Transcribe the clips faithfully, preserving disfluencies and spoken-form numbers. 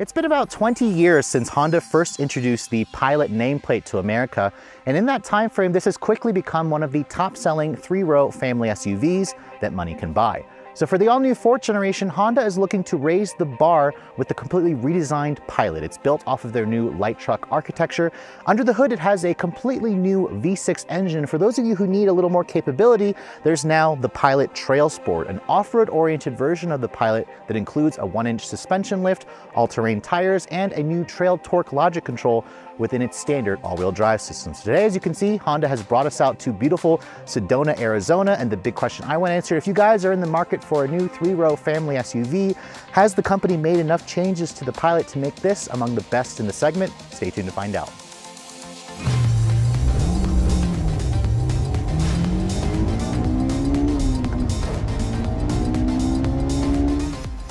It's been about twenty years since Honda first introduced the Pilot nameplate to America, and in that time frame, this has quickly become one of the top-selling three-row family S U Vs that money can buy. So for the all-new fourth generation, Honda is looking to raise the bar with the completely redesigned Pilot. It's built off of their new light truck architecture. Under the hood, it has a completely new V six engine. For those of you who need a little more capability, there's now the Pilot TrailSport, an off-road-oriented version of the Pilot that includes a one-inch suspension lift, all-terrain tires, and a new trail torque logic control within its standard all-wheel drive system. So today, as you can see, Honda has brought us out to beautiful Sedona, Arizona, and the big question I want to answer, if you guys are in the market for a new three-row family S U V, has the company made enough changes to the Pilot to make this among the best in the segment? Stay tuned to find out.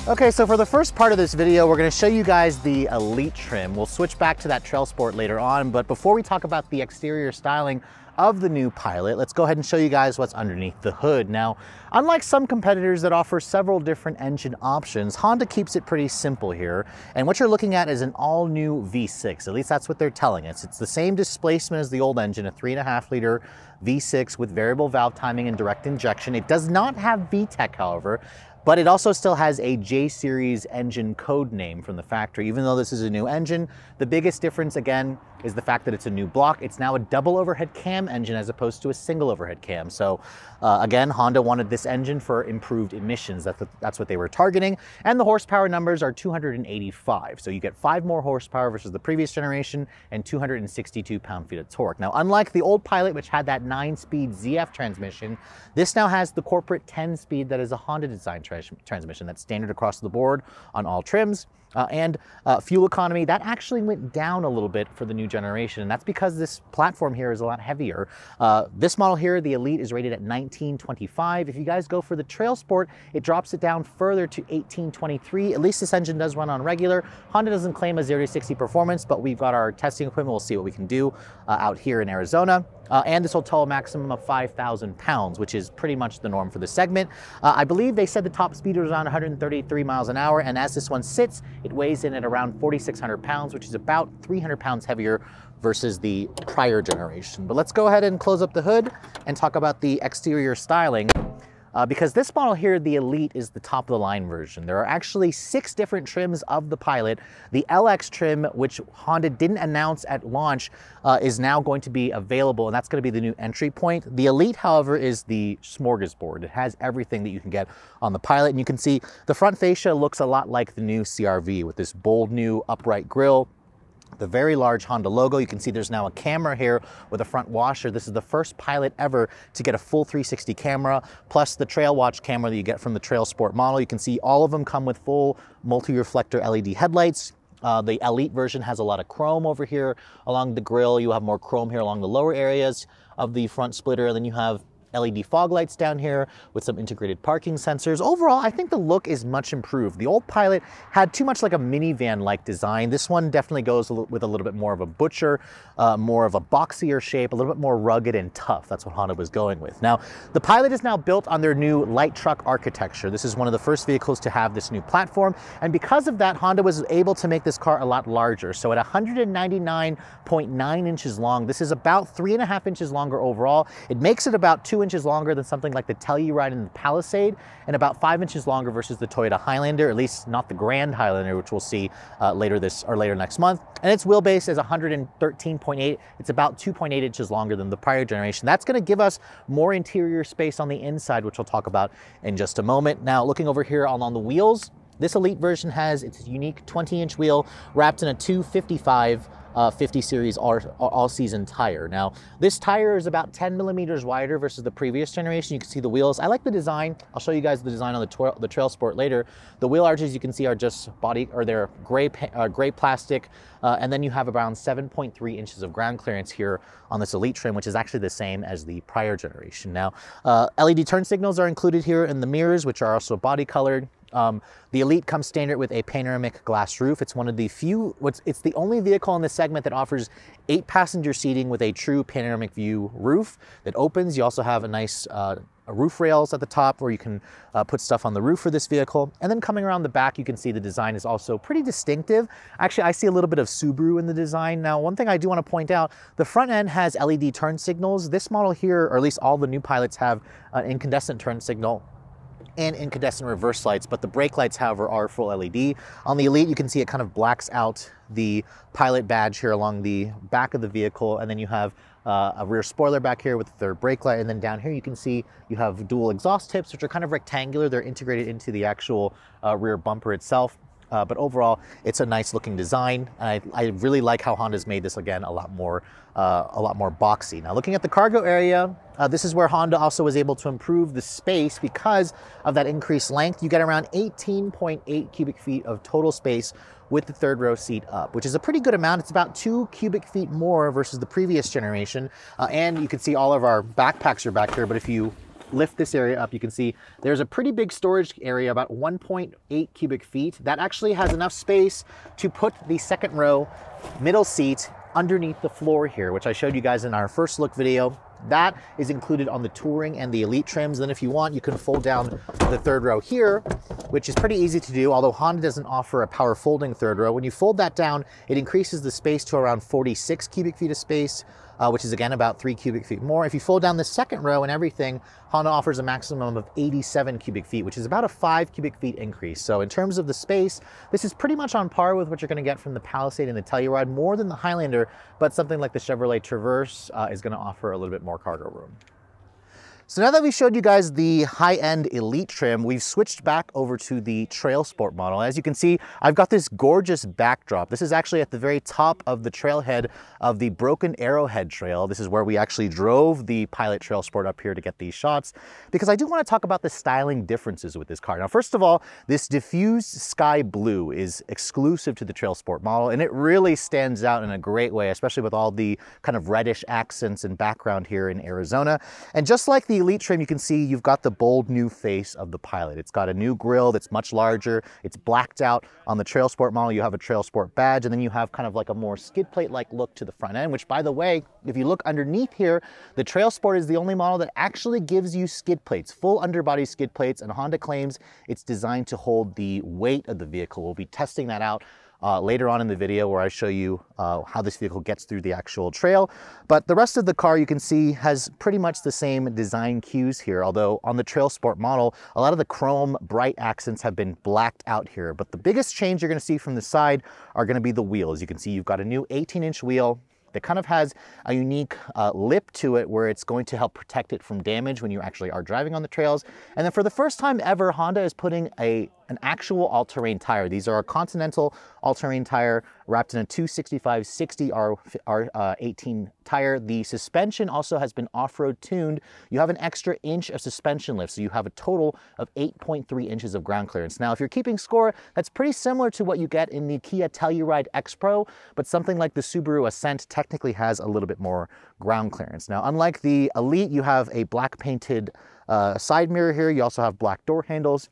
Okay, so for the first part of this video, we're gonna show you guys the Elite trim. We'll switch back to that TrailSport later on, but before we talk about the exterior styling of the new Pilot, let's go ahead and show you guys what's underneath the hood. Now, unlike some competitors that offer several different engine options, Honda keeps it pretty simple here, and what you're looking at is an all-new V six, at least that's what they're telling us. It's the same displacement as the old engine, a three and a half liter V six with variable valve timing and direct injection. It does not have V TEC, however, but it also still has a J-Series engine code name from the factory. Even though this is a new engine, the biggest difference, again, is the fact that it's a new block. It's now a double overhead cam engine as opposed to a single overhead cam. So uh, again, Honda wanted this engine for improved emissions. That's, the, that's what they were targeting. And the horsepower numbers are two hundred eighty-five. So you get five more horsepower versus the previous generation and two hundred sixty-two pound-feet of torque. Now, unlike the old Pilot, which had that nine-speed Z F transmission, this now has the corporate ten-speed that is a Honda design transmission that's standard across the board on all trims. Uh, and uh, fuel economy, that actually went down a little bit for the new generation, and that's because this platform here is a lot heavier. Uh, this model here, the Elite, is rated at nineteen twenty-five. If you guys go for the TrailSport, it drops it down further to eighteen twenty-three. At least this engine does run on regular. Honda doesn't claim a zero to sixty performance, but we've got our testing equipment. We'll see what we can do uh, out here in Arizona. Uh, and this will tow a maximum of five thousand pounds, which is pretty much the norm for the segment. Uh, I believe they said the top speed was around one hundred thirty-three miles an hour, and as this one sits, it weighs in at around forty-six hundred pounds, which is about three hundred pounds heavier versus the prior generation. But let's go ahead and close up the hood and talk about the exterior styling. Uh, because this model here, the Elite, is the top of the line version. There are actually six different trims of the Pilot. The L X trim, which Honda didn't announce at launch, uh, is now going to be available, and that's going to be the new entry point. The Elite, however, is the smorgasbord. It has everything that you can get on the Pilot, and you can see the front fascia looks a lot like the new C R V with this bold new upright grille, the very large Honda logo. You can see there's now a camera here with a front washer. This is the first Pilot ever to get a full three sixty camera, plus the Trail Watch camera that you get from the TrailSport model. You can see all of them come with full multi-reflector L E D headlights. Uh, the Elite version has a lot of chrome over here along the grille. You have more chrome here along the lower areas of the front splitter, and then you have L E D fog lights down here with some integrated parking sensors. Overall, I think the look is much improved. The old Pilot had too much like a minivan-like design. This one definitely goes with a little bit more of a butcher, uh, more of a boxier shape, a little bit more rugged and tough. That's what Honda was going with. Now, the Pilot is now built on their new light truck architecture. This is one of the first vehicles to have this new platform, and because of that, Honda was able to make this car a lot larger. So at one hundred ninety-nine point nine inches long, this is about three and a half inches longer overall. It makes it about two inches longer than something like the Telluride and the Palisade, and about five inches longer versus the Toyota Highlander, at least not the Grand Highlander, which we'll see uh, later this or later next month. And its wheelbase is one hundred thirteen point eight. It's about two point eight inches longer than the prior generation. That's going to give us more interior space on the inside, which we'll talk about in just a moment. Now, looking over here on the wheels, this Elite version has its unique twenty inch wheel wrapped in a two fifty-five Uh, fifty series all, all season tire. Now, this tire is about ten millimeters wider versus the previous generation. You can see the wheels. I like the design. I'll show you guys the design on the, tra the TrailSport later. The wheel arches you can see are just body, or they're gray, uh, gray plastic. Uh, and then you have around seven point three inches of ground clearance here on this Elite trim, which is actually the same as the prior generation. Now, uh, L E D turn signals are included here in the mirrors, which are also body colored. Um, the Elite comes standard with a panoramic glass roof. It's one of the few, it's the only vehicle in this segment that offers eight passenger seating with a true panoramic view roof that opens. You also have a nice uh, roof rails at the top where you can uh, put stuff on the roof for this vehicle. And then coming around the back, you can see the design is also pretty distinctive. Actually, I see a little bit of Subaru in the design. Now, one thing I do want to point out, the front end has L E D turn signals. This model here, or at least all the new Pilots, have an incandescent turn signal and incandescent reverse lights, but the brake lights, however, are full L E D. On the Elite, you can see it kind of blacks out the Pilot badge here along the back of the vehicle, and then you have uh, a rear spoiler back here with the third brake light, and then down here you can see you have dual exhaust tips, which are kind of rectangular. They're integrated into the actual uh, rear bumper itself. Uh, but overall, it's a nice looking design. And I, I really like how Honda's made this, again, a lot more uh, a lot more boxy. Now, looking at the cargo area, uh, this is where Honda also was able to improve the space because of that increased length. You get around eighteen point eight cubic feet of total space with the third row seat up, which is a pretty good amount. It's about two cubic feet more versus the previous generation. Uh, and you can see all of our backpacks are back here, but if you lift this area up, you can see there's a pretty big storage area, about one point eight cubic feet. That actually has enough space to put the second row middle seat underneath the floor here, which I showed you guys in our first look video. That is included on the Touring and the Elite trims. Then if you want, you can fold down the third row here, which is pretty easy to do, although Honda doesn't offer a power folding third row. When you fold that down, it increases the space to around forty-six cubic feet of space, uh, which is again about three cubic feet more. If you fold down the second row and everything, Honda offers a maximum of eighty-seven cubic feet, which is about a five cubic feet increase. So in terms of the space, this is pretty much on par with what you're gonna get from the Palisade and the Telluride, more than the Highlander, but something like the Chevrolet Traverse uh, is gonna offer a little bit more cargo room. So now that we've showed you guys the high-end Elite trim, we've switched back over to the TrailSport model. As you can see, I've got this gorgeous backdrop. This is actually at the very top of the trailhead of the Broken Arrowhead Trail. This is where we actually drove the Pilot TrailSport up here to get these shots, because I do want to talk about the styling differences with this car. Now, first of all, this diffused sky blue is exclusive to the TrailSport model, and it really stands out in a great way, especially with all the kind of reddish accents and background here in Arizona. And just like the Elite trim, you can see you've got the bold new face of the Pilot. It's got a new grille that's much larger. It's blacked out. On the TrailSport model, you have a TrailSport badge, and then you have kind of like a more skid plate like look to the front end, which, by the way, if you look underneath here, the TrailSport is the only model that actually gives you skid plates, full underbody skid plates, and Honda claims it's designed to hold the weight of the vehicle. We'll be testing that out Uh, later on in the video, where I show you uh, how this vehicle gets through the actual trail. But the rest of the car, you can see, has pretty much the same design cues here, although on the TrailSport model, a lot of the chrome bright accents have been blacked out here. But the biggest change you're going to see from the side are going to be the wheels. You can see you've got a new eighteen inch wheel that kind of has a unique uh, lip to it, where it's going to help protect it from damage when you actually are driving on the trails. And then for the first time ever, Honda is putting a, an actual all-terrain tire. These are a Continental all-terrain tire wrapped in a two sixty-five sixty R eighteen tire. The suspension also has been off-road tuned. You have an extra inch of suspension lift, so you have a total of eight point three inches of ground clearance. Now, if you're keeping score, that's pretty similar to what you get in the Kia Telluride X-Pro, but something like the Subaru Ascent technically has a little bit more ground clearance. Now, unlike the Elite, you have a black painted uh, side mirror here. You also have black door handles.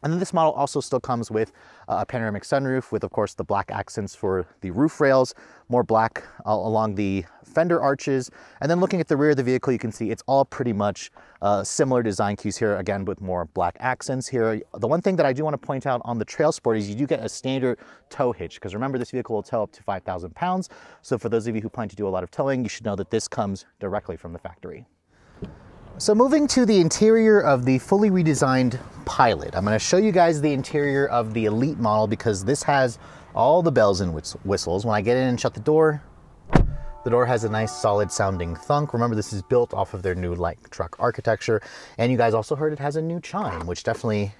And then this model also still comes with a panoramic sunroof with, of course, the black accents for the roof rails, more black uh, along the fender arches. And then looking at the rear of the vehicle, you can see it's all pretty much uh, similar design cues here, again, with more black accents here. The one thing that I do want to point out on the TrailSport is you do get a standard tow hitch, because remember, this vehicle will tow up to five thousand pounds. So for those of you who plan to do a lot of towing, you should know that this comes directly from the factory. So moving to the interior of the fully redesigned Pilot, I'm going to show you guys the interior of the Elite model, because this has all the bells and whistles. When I get in and shut the door, the door has a nice solid sounding thunk. Remember, this is built off of their new light truck architecture. And you guys also heard it has a new chime, which definitely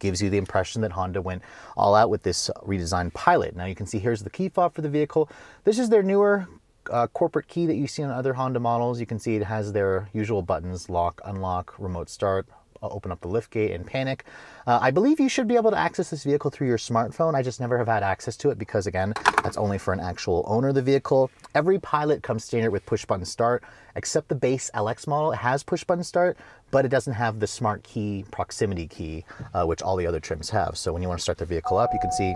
gives you the impression that Honda went all out with this redesigned Pilot. Now you can see here's the key fob for the vehicle. This is their newer Uh, corporate key that you see on other Honda models. You can see it has their usual buttons: lock, unlock, remote start, open up the lift gate, and panic. Uh, I believe you should be able to access this vehicle through your smartphone. I just never have had access to it because, again, that's only for an actual owner of the vehicle. Every Pilot comes standard with push button start, except the base L X model. It has push button start, but it doesn't have the smart key, proximity key, uh, which all the other trims have. So when you want to start the vehicle up, you can see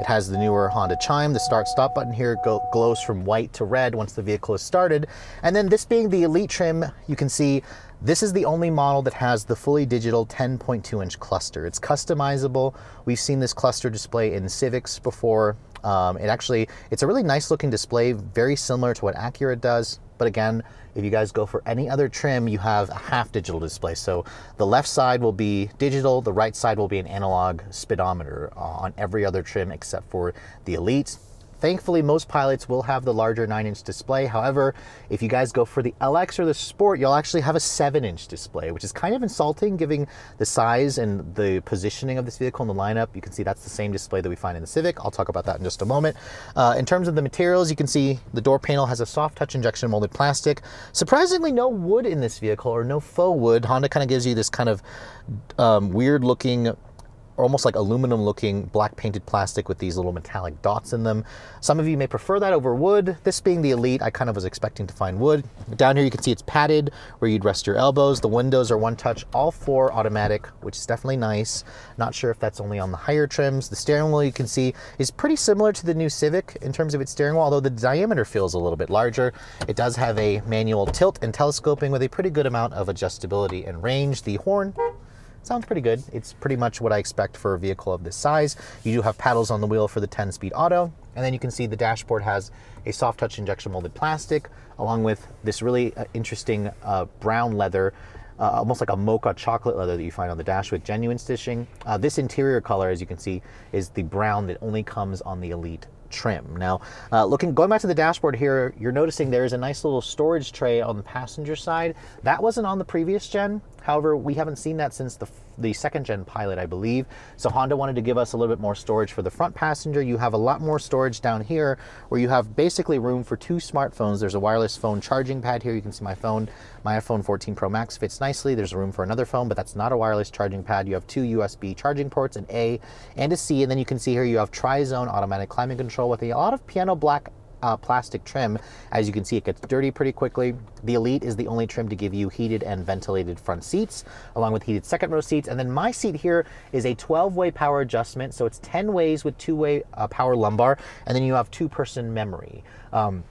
It has the newer Honda Chime. The start-stop button here glows from white to red once the vehicle is started. And then this being the Elite trim, you can see this is the only model that has the fully digital ten point two inch cluster. It's customizable. We've seen this cluster display in Civics before. Um, it actually, it's a really nice looking display, very similar to what Acura does. But again, if you guys go for any other trim, you have a half digital display. So the left side will be digital, the right side will be an analog speedometer on every other trim except for the Elite. Thankfully, most Pilots will have the larger nine inch display. However, if you guys go for the L X or the Sport, you'll actually have a seven inch display, which is kind of insulting, given the size and the positioning of this vehicle in the lineup. You can see that's the same display that we find in the Civic. I'll talk about that in just a moment. Uh, in terms of the materials, you can see the door panel has a soft touch injection molded plastic. Surprisingly, no wood in this vehicle, or no faux wood. Honda kind of gives you this kind of um, weird looking, almost like aluminum looking black painted plastic with these little metallic dots in them. Some of you may prefer that over wood. This being the Elite, I kind of was expecting to find wood. Down here you can see it's padded where you'd rest your elbows. The windows are one touch, all four automatic, which is definitely nice. Not sure if that's only on the higher trims. The steering wheel you can see is pretty similar to the new Civic in terms of its steering wheel, although the diameter feels a little bit larger. It does have a manual tilt and telescoping with a pretty good amount of adjustability and range. The horn sounds pretty good. It's pretty much what I expect for a vehicle of this size. You do have paddles on the wheel for the ten speed auto. And then you can see the dashboard has a soft touch injection molded plastic, along with this really uh, interesting uh, brown leather, uh, almost like a mocha chocolate leather that you find on the dash with genuine stitching. Uh, this interior color, as you can see, is the brown that only comes on the Elite trim. Now, uh, looking going back to the dashboard here, you're noticing there is a nice little storage tray on the passenger side. That wasn't on the previous gen. However, we haven't seen that since the, the second gen Pilot, I believe. So Honda wanted to give us a little bit more storage for the front passenger. You have a lot more storage down here where you have basically room for two smartphones. There's a wireless phone charging pad here. You can see my phone, my iPhone fourteen Pro Max fits nicely. There's room for another phone, but that's not a wireless charging pad. You have two U S B charging ports, an A and a C. And then you can see here you have tri-zone automatic climate control with a lot of piano black Uh, plastic trim. As you can see, it gets dirty pretty quickly. The Elite is the only trim to give you heated and ventilated front seats, along with heated second row seats. And then my seat here is a twelve way power adjustment. So it's ten ways with two way uh, power lumbar. And then you have two person memory. Um,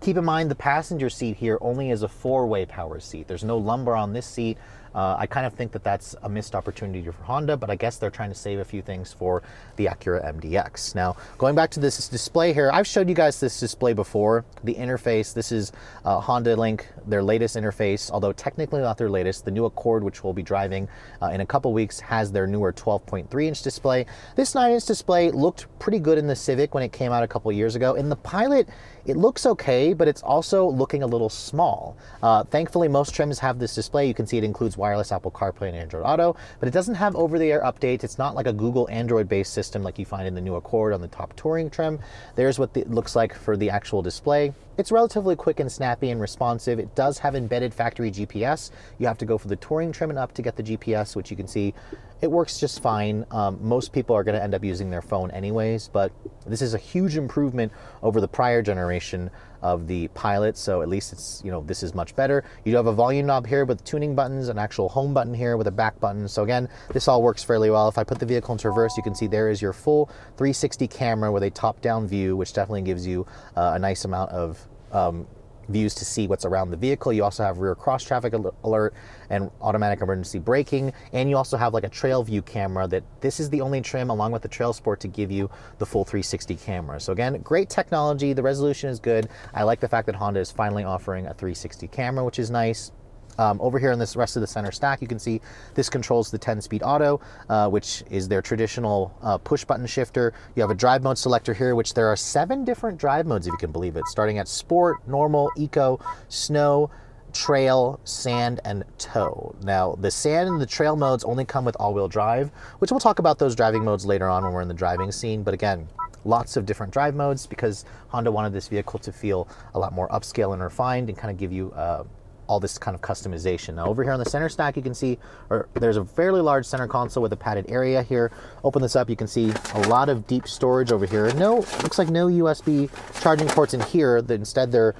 keep in mind the passenger seat here only is a four way power seat. There's no lumbar on this seat. Uh, I kind of think that that's a missed opportunity for Honda, but I guess they're trying to save a few things for the Acura M D X. Now, going back to this display here, I've showed you guys this display before. The interface, this is uh, Honda Link, their latest interface, although technically not their latest. The new Accord, which we'll be driving uh, in a couple weeks, has their newer twelve point three inch display. This nine inch display looked pretty good in the Civic when it came out a couple years ago. In the Pilot, it looks okay, but it's also looking a little small. Uh, thankfully, most trims have this display. You can see it includes wireless Apple CarPlay and Android Auto, but it doesn't have over-the-air updates. It's not like a Google Android-based system like you find in the new Accord on the top touring trim. There's what it looks like for the actual display. It's relatively quick and snappy and responsive. It does have embedded factory G P S. You have to go for the touring trim and up to get the G P S, which you can see it works just fine. Um, most people are gonna end up using their phone anyways, but this is a huge improvement over the prior generation of the Pilot, so at least it's, you know, this is much better. You do have a volume knob here with tuning buttons, an actual home button here with a back button. So again, this all works fairly well. If I put the vehicle in Traverse, you can see there is your full three sixty camera with a top-down view, which definitely gives you uh, a nice amount of um, views to see what's around the vehicle. You also have rear cross traffic alert and automatic emergency braking. And you also have like a trail view camera that this is the only trim along with the Trail Sport to give you the full three sixty camera. So again, great technology. The resolution is good. I like the fact that Honda is finally offering a three sixty camera, which is nice. Um, over here in this rest of the center stack, you can see this controls the ten speed auto, uh, which is their traditional uh, push button shifter. You have a drive mode selector here, which there are seven different drive modes, if you can believe it, starting at Sport, Normal, Eco, Snow, Trail, Sand, and Tow. Now, the Sand and the Trail modes only come with all-wheel drive, which we'll talk about those driving modes later on when we're in the driving scene, but again, lots of different drive modes because Honda wanted this vehicle to feel a lot more upscale and refined and kind of give you uh, all this kind of customization. Now over here on the center stack, you can see, or there's a fairly large center console with a padded area here. Open this up, you can see a lot of deep storage over here. No, looks like no U S B charging ports in here. Instead, they're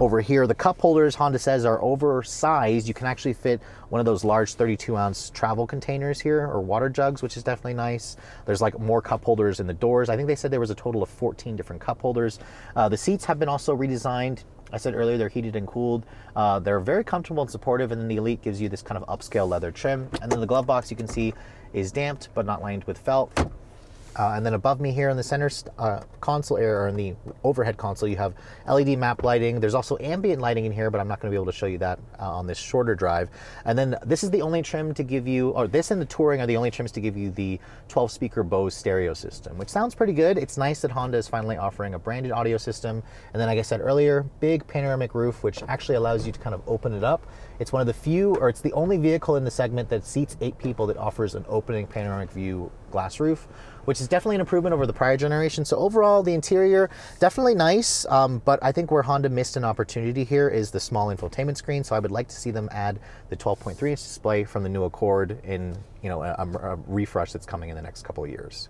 Over here, the cup holders, Honda says, are oversized. You can actually fit one of those large thirty-two ounce travel containers here, or water jugs, which is definitely nice. There's like more cup holders in the doors. I think they said there was a total of fourteen different cup holders. Uh, the seats have been also redesigned. I said earlier, they're heated and cooled. Uh, they're very comfortable and supportive, and then the Elite gives you this kind of upscale leather trim. And then the glove box, you can see, is damped but not lined with felt. Uh, and then above me here in the center uh, console area, or in the overhead console, you have L E D map lighting. There's also ambient lighting in here, but I'm not going to be able to show you that uh, on this shorter drive. And then this is the only trim to give you, or this and the Touring are the only trims to give you the twelve speaker Bose stereo system, which sounds pretty good. It's nice that Honda is finally offering a branded audio system. And then, like I said earlier, big panoramic roof, which actually allows you to kind of open it up. It's one of the few, or it's the only vehicle in the segment that seats eight people that offers an opening panoramic view glass roof, which is definitely an improvement over the prior generation. So overall, the interior, definitely nice, um, but I think where Honda missed an opportunity here is the small infotainment screen. So I would like to see them add the twelve point three inch display from the new Accord in, you know, a, a refresh that's coming in the next couple of years.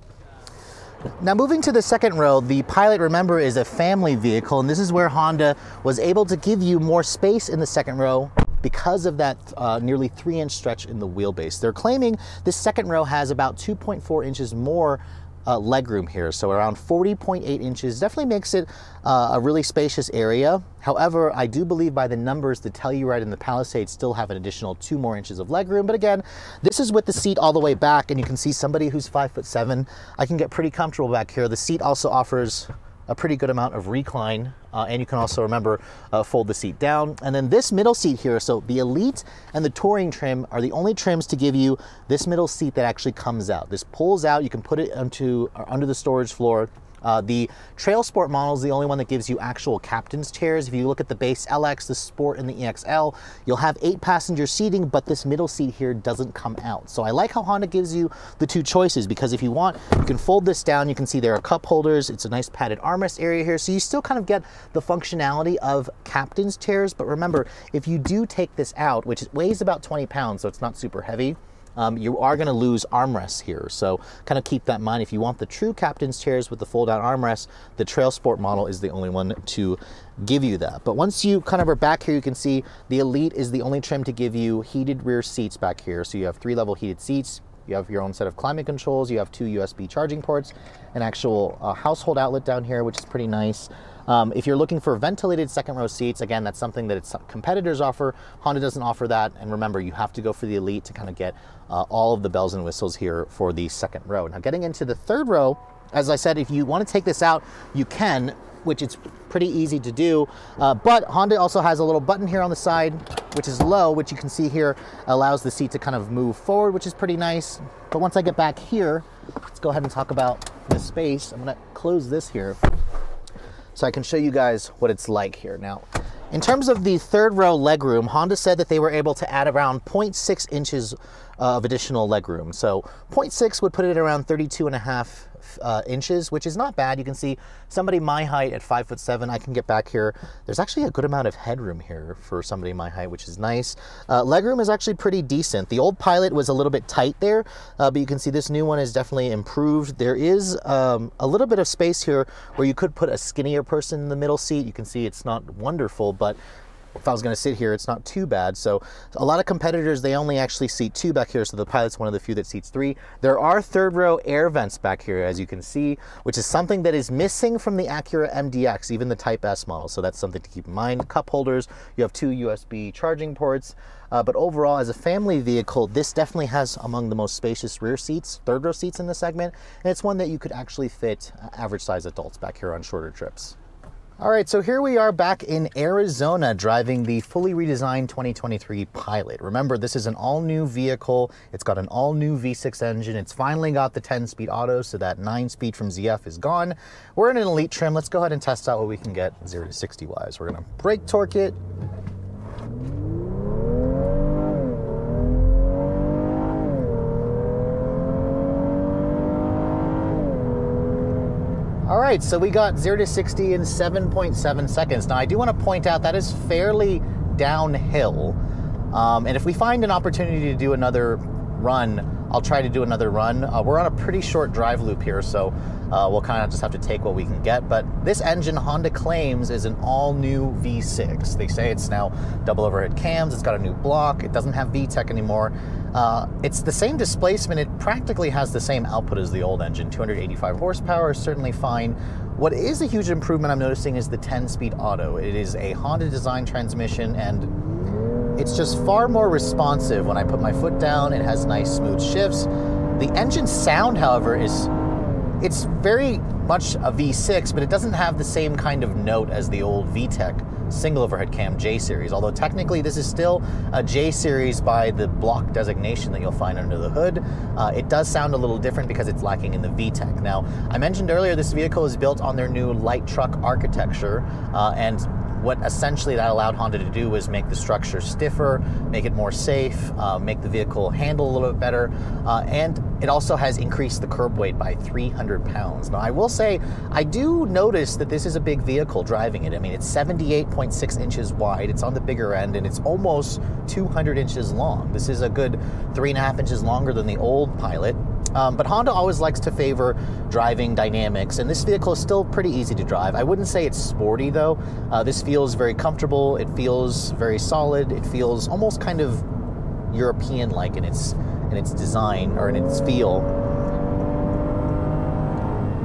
Now, moving to the second row, the Pilot, remember, is a family vehicle, and this is where Honda was able to give you more space in the second row because of that uh, nearly three inch stretch in the wheelbase. They're claiming this second row has about two point four inches more uh, legroom here, so around forty point eight inches. Definitely makes it uh, a really spacious area. However, I do believe by the numbers, the Telluride and the Palisade still have an additional two more inches of legroom. But again, this is with the seat all the way back, and you can see somebody who's five foot seven, I can get pretty comfortable back here. The seat also offers a pretty good amount of recline, uh, and you can also, remember, uh, fold the seat down. And then this middle seat here, so the Elite and the Touring trim are the only trims to give you this middle seat that actually comes out. This pulls out, you can put it into, or under the storage floor. Uh, the TrailSport model is the only one that gives you actual captain's chairs. If you look at the base L X, the Sport, and the E X L, you'll have eight passenger seating, but this middle seat here doesn't come out. So I like how Honda gives you the two choices, because if you want, you can fold this down. You can see there are cup holders. It's a nice padded armrest area here. So you still kind of get the functionality of captain's chairs. But remember, if you do take this out, which weighs about twenty pounds, so it's not super heavy, Um, you are going to lose armrests here, so kind of keep that in mind. If you want the true captain's chairs with the fold-out armrests, the TrailSport model is the only one to give you that. But once you kind of are back here, you can see the Elite is the only trim to give you heated rear seats back here. So you have three-level heated seats, you have your own set of climate controls, you have two U S B charging ports, an actual uh, household outlet down here, which is pretty nice. Um, if you're looking for ventilated second row seats, again, that's something that its competitors offer. Honda doesn't offer that. And remember, you have to go for the Elite to kind of get uh, all of the bells and whistles here for the second row. Now, getting into the third row, as I said, if you want to take this out, you can, which it's pretty easy to do. Uh, but Honda also has a little button here on the side, which is low, which you can see here allows the seat to kind of move forward, which is pretty nice. But once I get back here, let's go ahead and talk about the space. I'm going to close this here so I can show you guys what it's like here. Now, in terms of the third row legroom, Honda said that they were able to add around zero point six inches of additional legroom. So zero point six would put it around thirty-two and a half uh, inches, which is not bad. You can see somebody my height at five foot seven, I can get back here. There's actually a good amount of headroom here for somebody my height, which is nice. Uh, legroom is actually pretty decent. The old Pilot was a little bit tight there, uh, but you can see this new one is definitely improved. There is um, a little bit of space here where you could put a skinnier person in the middle seat. You can see it's not wonderful, but if I was going to sit here, it's not too bad. So a lot of competitors, they only actually seat two back here. So the Pilot's one of the few that seats three. There are third row air vents back here, as you can see, which is something that is missing from the Acura M D X, even the Type S model. So that's something to keep in mind. Cup holders, you have two U S B charging ports. Uh, but overall, as a family vehicle, this definitely has among the most spacious rear seats, third row seats in the segment. And it's one that you could actually fit average size adults back here on shorter trips. All right, so here we are back in Arizona driving the fully redesigned twenty twenty-three Pilot. Remember, this is an all-new vehicle. It's got an all-new V six engine. It's finally got the ten-speed auto, so that nine-speed from Z F is gone. We're in an Elite trim. Let's go ahead and test out what we can get zero to sixty wise. We're going to brake torque it. All right, so we got zero to sixty in seven point seven seconds. Now, I do want to point out that is fairly downhill. Um, and if we find an opportunity to do another run I'll try to do another run. Uh, we're on a pretty short drive loop here, so uh, we'll kind of just have to take what we can get. But this engine, Honda claims, is an all-new V six. They say it's now double overhead cams, it's got a new block, it doesn't have V TEC anymore. Uh, it's the same displacement, it practically has the same output as the old engine. two hundred eighty-five horsepower is certainly fine. What is a huge improvement I'm noticing is the ten-speed auto. It is a Honda design transmission, and it's just far more responsive. When I put my foot down, it has nice smooth shifts. The engine sound, however, is it's very much a V six, but it doesn't have the same kind of note as the old V TEC single overhead cam J-Series, although technically this is still a J-Series by the block designation that you'll find under the hood. Uh, it does sound a little different because it's lacking in the V TEC. Now, I mentioned earlier this vehicle is built on their new light truck architecture, uh, and what essentially that allowed Honda to do was make the structure stiffer, make it more safe, uh, make the vehicle handle a little bit better, uh, and it also has increased the curb weight by three hundred pounds. Now, I will say, I do notice that this is a big vehicle driving it. I mean, it's seventy-eight point six inches wide, it's on the bigger end, and it's almost two hundred inches long. This is a good three and a half inches longer than the old Pilot. Um, but Honda always likes to favor driving dynamics, and this vehicle is still pretty easy to drive. I wouldn't say it's sporty, though. Uh, this feels very comfortable, it feels very solid, it feels almost kind of European-like in its, in its design, or in its feel.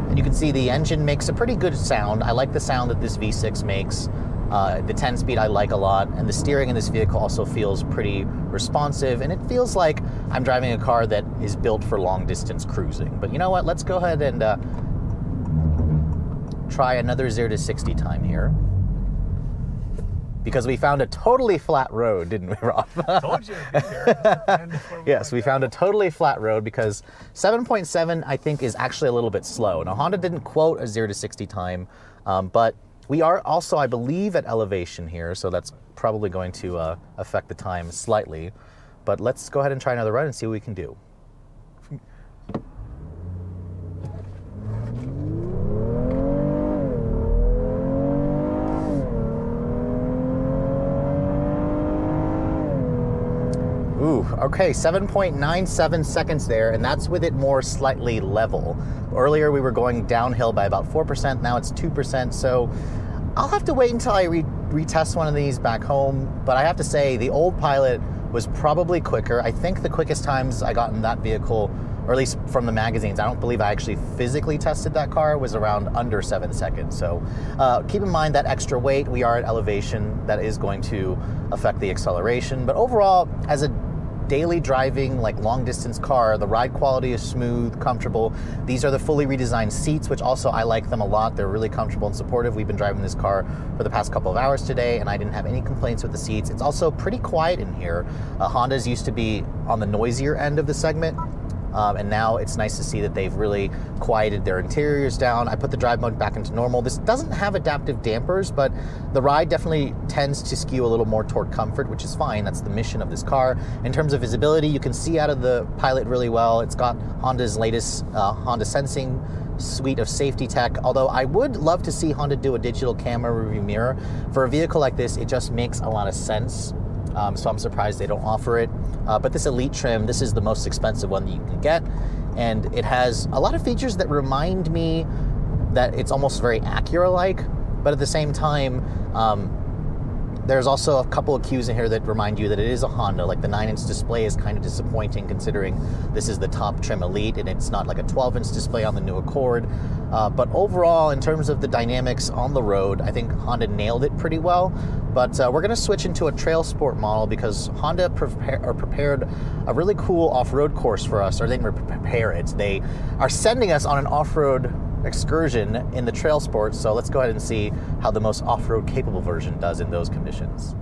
And you can see the engine makes a pretty good sound. I like the sound that this V six makes. Uh, the ten-speed I like a lot, and the steering in this vehicle also feels pretty responsive, and it feels like I'm driving a car that is built for long-distance cruising. But you know what? Let's go ahead and uh, try another zero to sixty time here, because we found a totally flat road, didn't we, Rob? Told you it'd be here. we yes, we found a totally flat road because seven point seven, I think, is actually a little bit slow. Now, Honda didn't quote a zero to sixty time, um, but we are also, I believe, at elevation here, so that's probably going to uh, affect the time slightly. But let's go ahead and try another run and see what we can do. Ooh, okay, seven point nine seven seconds there, and that's with it more slightly level. Earlier we were going downhill by about four percent, now it's two percent, so I'll have to wait until I re retest one of these back home, but I have to say the old Pilot was probably quicker. I think the quickest times I got in that vehicle, or at least from the magazines, I don't believe I actually physically tested that car, was around under seven seconds. So uh, keep in mind that extra weight, we are at elevation, that is going to affect the acceleration, but overall, as a daily driving, like long distance car, the ride quality is smooth, comfortable. These are the fully redesigned seats, which also I like them a lot. They're really comfortable and supportive. We've been driving this car for the past couple of hours today, and I didn't have any complaints with the seats. It's also pretty quiet in here. Uh, Honda's used to be on the noisier end of the segment. Um, and now it's nice to see that they've really quieted their interiors down. I put the drive mode back into normal. This doesn't have adaptive dampers, but the ride definitely tends to skew a little more toward comfort, which is fine. That's the mission of this car. In terms of visibility, you can see out of the Pilot really well. It's got Honda's latest uh, Honda Sensing suite of safety tech, although I would love to see Honda do a digital camera rearview mirror. For a vehicle like this, it just makes a lot of sense. Um, so I'm surprised they don't offer it. Uh, but this Elite trim, this is the most expensive one that you can get. And it has a lot of features that remind me that it's almost very Acura-like. But at the same time, um, there's also a couple of cues in here that remind you that it is a Honda. Like the nine inch display is kind of disappointing considering this is the top trim Elite and it's not like a twelve inch display on the new Accord. Uh, but overall, in terms of the dynamics on the road, I think Honda nailed it pretty well. But uh, we're going to switch into a trail sport model because Honda prepare, or prepared a really cool off-road course for us, or they didn't prepare it. They are sending us on an off-road excursion in the trail sport, so let's go ahead and see how the most off-road capable version does in those conditions.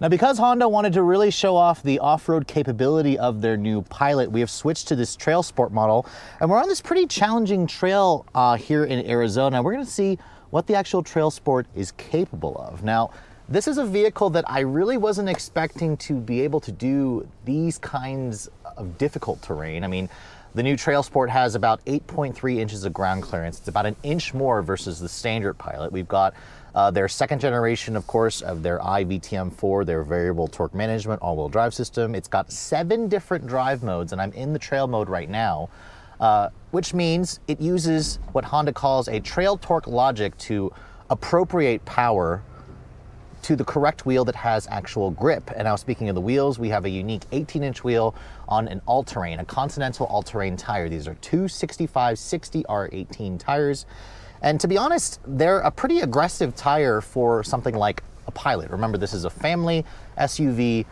Now, because Honda wanted to really show off the off-road capability of their new Pilot, we have switched to this trail sport model, and we're on this pretty challenging trail uh, here in Arizona. We're going to see what the actual trail sport is capable of. Now, this is a vehicle that I really wasn't expecting to be able to do these kinds of difficult terrain. I mean, The new TrailSport has about eight point three inches of ground clearance. It's about an inch more versus the standard Pilot. We've got uh, their second generation, of course, of their i V T M four, their variable torque management all-wheel drive system. It's got seven different drive modes, and I'm in the trail mode right now, uh, which means it uses what Honda calls a trail torque logic to appropriate power to the correct wheel that has actual grip. And now, speaking of the wheels, we have a unique eighteen inch wheel on an all-terrain, a Continental all-terrain tire. These are two sixty-five sixty R eighteen tires. And to be honest, they're a pretty aggressive tire for something like a Pilot. Remember, this is a family S U V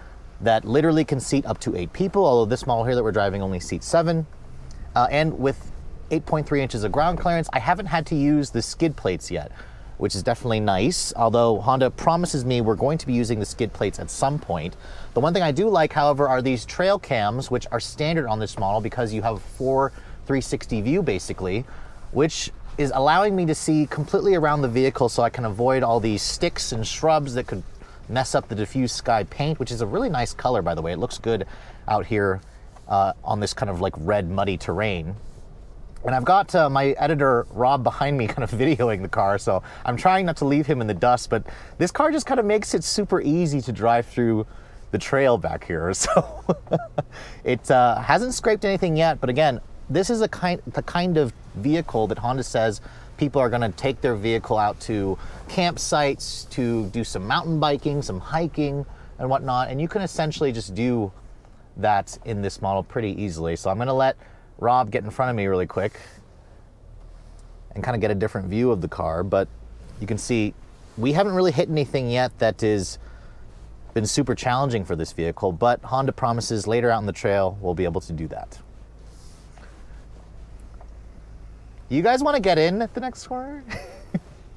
that literally can seat up to eight people, although this model here that we're driving only seats seven. Uh, and with eight point three inches of ground clearance, I haven't had to use the skid plates yet, which is definitely nice, although Honda promises me we're going to be using the skid plates at some point. The one thing I do like, however, are these trail cams, which are standard on this model because you have a four three sixty view basically, which is allowing me to see completely around the vehicle, so I can avoid all these sticks and shrubs that could mess up the diffused sky paint, which is a really nice color, by the way. It looks good out here uh, on this kind of like red muddy terrain. And I've got uh, my editor, Rob, behind me kind of videoing the car, so I'm trying not to leave him in the dust, but this car just kind of makes it super easy to drive through the trail back here. So it uh, hasn't scraped anything yet, but again, this is a kind, the kind of vehicle that Honda says people are gonna take their vehicle out to campsites, to do some mountain biking, some hiking and whatnot, and you can essentially just do that in this model pretty easily. So I'm gonna let Rob get in front of me really quick and kind of get a different view of the car, but you can see we haven't really hit anything yet that is been super challenging for this vehicle, but Honda promises later out on the trail we'll be able to do that. You guys want to get in at the next corner?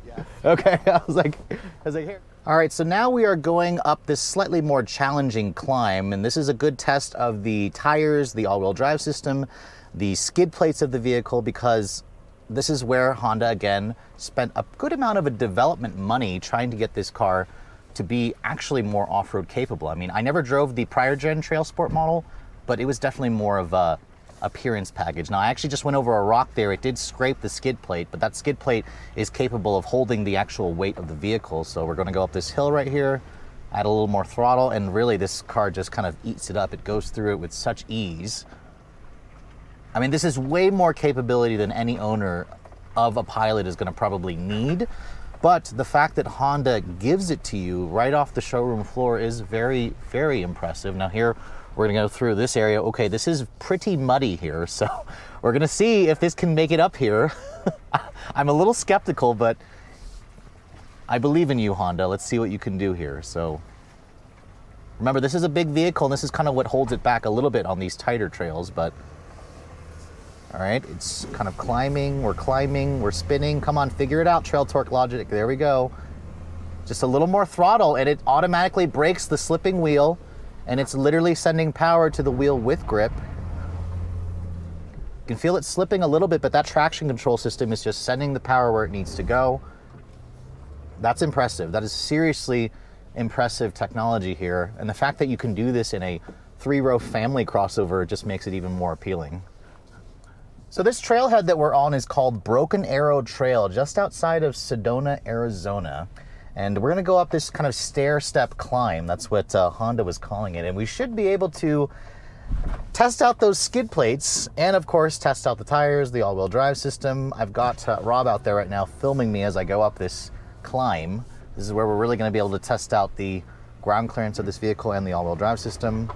Yeah. Okay, I was like, I was like, here. All right, so now we are going up this slightly more challenging climb, and this is a good test of the tires, the all-wheel drive system, the skid plates of the vehicle, because this is where Honda, again, spent a good amount of a development money trying to get this car to be actually more off-road capable. I mean, I never drove the prior gen TrailSport model, but it was definitely more of a appearance package. Now, I actually just went over a rock there. It did scrape the skid plate, but that skid plate is capable of holding the actual weight of the vehicle. So we're going to go up this hill right here, add a little more throttle, and really this car just kind of eats it up. It goes through it with such ease. I mean, this is way more capability than any owner of a Pilot is going to probably need, but the fact that Honda gives it to you right off the showroom floor is very, very impressive. Now here, we're gonna go through this area. Okay, this is pretty muddy here, so we're gonna see if this can make it up here. I'm a little skeptical, but I believe in you, Honda. Let's see what you can do here. So remember, this is a big vehicle, and this is kind of what holds it back a little bit on these tighter trails, but all right, it's kind of climbing, we're climbing, we're spinning. Come on, figure it out, trail torque logic. There we go. Just a little more throttle, and it automatically breaks the slipping wheel, and it's literally sending power to the wheel with grip. You can feel it slipping a little bit, but that traction control system is just sending the power where it needs to go. That's impressive. That is seriously impressive technology here. And the fact that you can do this in a three-row family crossover just makes it even more appealing. So this trailhead that we're on is called Broken Arrow Trail, just outside of Sedona, Arizona. And we're gonna go up this kind of stair-step climb. That's what uh, Honda was calling it. And we should be able to test out those skid plates and, of course, test out the tires, the all-wheel drive system. I've got uh, Rob out there right now filming me as I go up this climb. This is where we're really gonna be able to test out the ground clearance of this vehicle and the all-wheel drive system.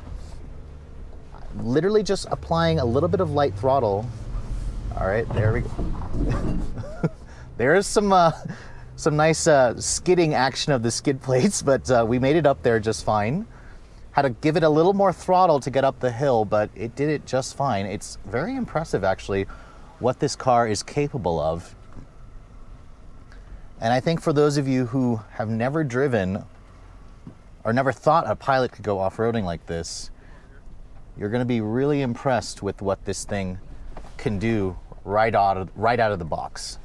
Literally just applying a little bit of light throttle. All right, there we go. There is some... Uh, Some nice uh, skidding action of the skid plates, but uh, we made it up there just fine. Had to give it a little more throttle to get up the hill, but it did it just fine. It's very impressive, actually, what this car is capable of. And I think for those of you who have never driven or never thought a Pilot could go off-roading like this, you're gonna be really impressed with what this thing can do right out of, right out of the box.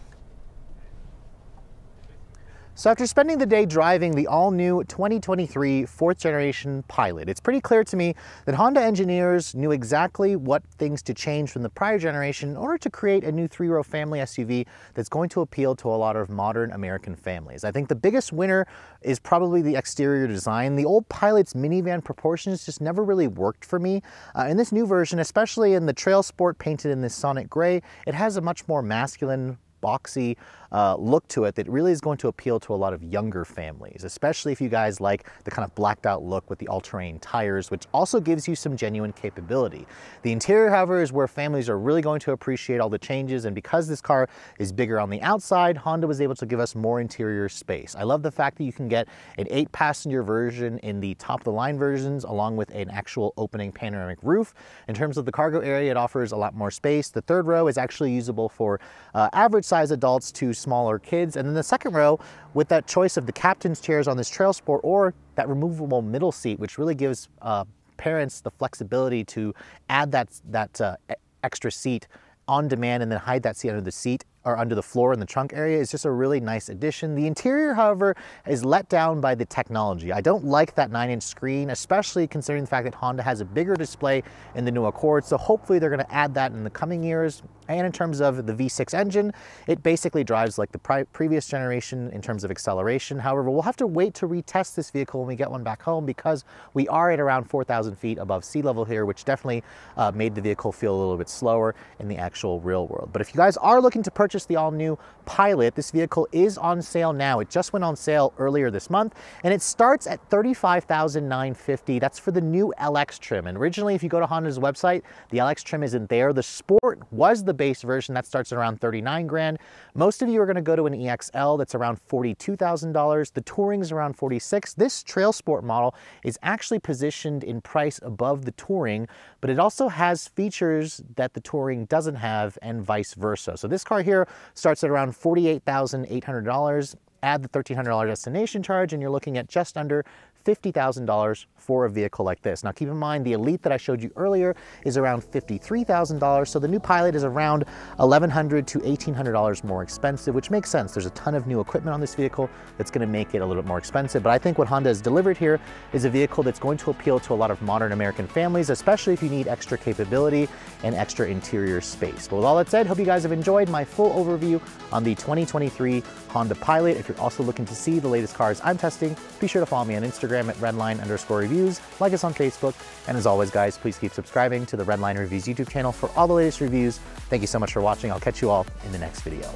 So after spending the day driving the all-new twenty twenty-three fourth generation Pilot, it's pretty clear to me that Honda engineers knew exactly what things to change from the prior generation in order to create a new three-row family S U V that's going to appeal to a lot of modern American families. I think the biggest winner is probably the exterior design. The old Pilot's minivan proportions just never really worked for me. Uh, in this new version, especially in the TrailSport painted in this Sonic Gray, it has a much more masculine, boxy uh, look to it that really is going to appeal to a lot of younger families, especially if you guys like the kind of blacked out look with the all-terrain tires, which also gives you some genuine capability. The interior, however, is where families are really going to appreciate all the changes, and because this car is bigger on the outside, Honda was able to give us more interior space. I love the fact that you can get an eight passenger version in the top-of-the-line versions, along with an actual opening panoramic roof. In terms of the cargo area, it offers a lot more space. The third row is actually usable for uh, average size adults to smaller kids, and then the second row with that choice of the captain's chairs on this TrailSport or that removable middle seat, which really gives uh, parents the flexibility to add that that uh, extra seat on demand and then hide that seat under the seat or under the floor in the trunk area. Is just a really nice addition. The interior, however, is let down by the technology. I don't like that nine inch screen, especially considering the fact that Honda has a bigger display in the new Accord, so hopefully they're gonna add that in the coming years. And in terms of the V six engine, it basically drives like the pri previous generation in terms of acceleration. However, we'll have to wait to retest this vehicle when we get one back home, because we are at around four thousand feet above sea level here, which definitely uh, made the vehicle feel a little bit slower in the actual real world. But if you guys are looking to purchase the all-new Pilot, this vehicle is on sale now. It just went on sale earlier this month, and it starts at thirty-five thousand nine hundred fifty dollars. That's for the new L X trim, and originally, if you go to Honda's website, the L X trim isn't there. The Sport was the base version. That starts at around thirty-nine grand. Most of you are going to go to an E X L that's around forty-two thousand dollars. The Touring's around forty-six thousand dollars. This TrailSport model is actually positioned in price above the Touring, but it also has features that the Touring doesn't have, and vice versa. So this car here starts at around forty-eight thousand eight hundred dollars. Add the thirteen hundred dollar destination charge, and you're looking at just under fifty thousand dollars for a vehicle like this. Now keep in mind, the Elite that I showed you earlier is around fifty-three thousand dollars, so the new Pilot is around eleven hundred to eighteen hundred dollars more expensive, which makes sense. There's a ton of new equipment on this vehicle that's gonna make it a little bit more expensive, but I think what Honda has delivered here is a vehicle that's going to appeal to a lot of modern American families, especially if you need extra capability and extra interior space. But with all that said, hope you guys have enjoyed my full overview on the twenty twenty-three Honda Pilot. If you're also looking to see the latest cars I'm testing, be sure to follow me on Instagram at Redline underscore reviews, like us on Facebook, and as always, guys, please keep subscribing to the Redline Reviews YouTube channel for all the latest reviews. Thank you so much for watching. I'll catch you all in the next video.